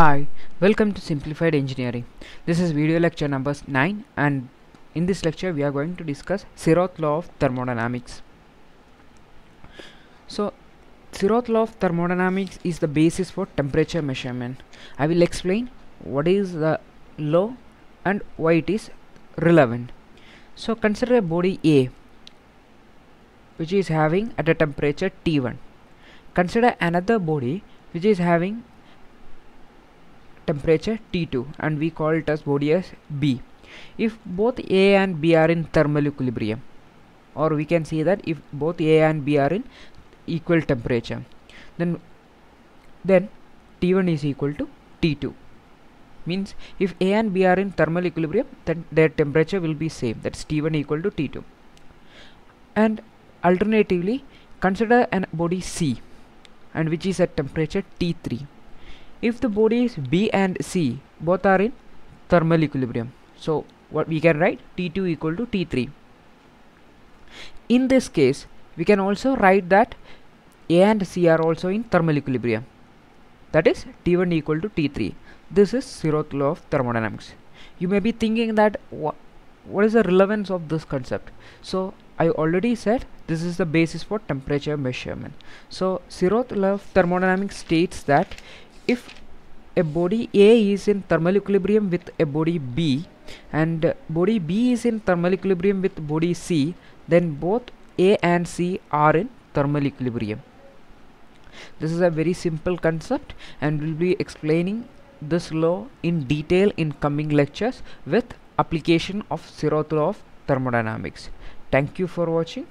Hi, welcome to Simplified Engineering. This is video lecture number 9, and in this lecture we are going to discuss Siroth law of thermodynamics. So Siroth law of thermodynamics is the basis for temperature measurement. I will explain what is the law and why it is relevant. So consider a body A which is having at a temperature T1. Consider another body which is having temperature T2, and we call it as body as B. If both A and B are in thermal equilibrium, or we can say that if both A and B are in equal temperature, then T1 is equal to T2. Means if A and B are in thermal equilibrium, then their temperature will be same, that's T1 equal to T2. And alternatively, consider an body C, and which is at temperature T3. If the bodies B and C both are in thermal equilibrium, so what we can write, T2 equal to T3. In this case, we can also write that A and C are also in thermal equilibrium, that is T1 equal to T3. This is Siroth law of thermodynamics. You may be thinking that what is the relevance of this concept? So I already said this is the basis for temperature measurement. So Siroth law of thermodynamics states that if a body A is in thermal equilibrium with a body B, and body B is in thermal equilibrium with body C, then both A and C are in thermal equilibrium. This is a very simple concept, and we'll be explaining this law in detail in coming lectures with application of Siroth law of thermodynamics. Thank you for watching.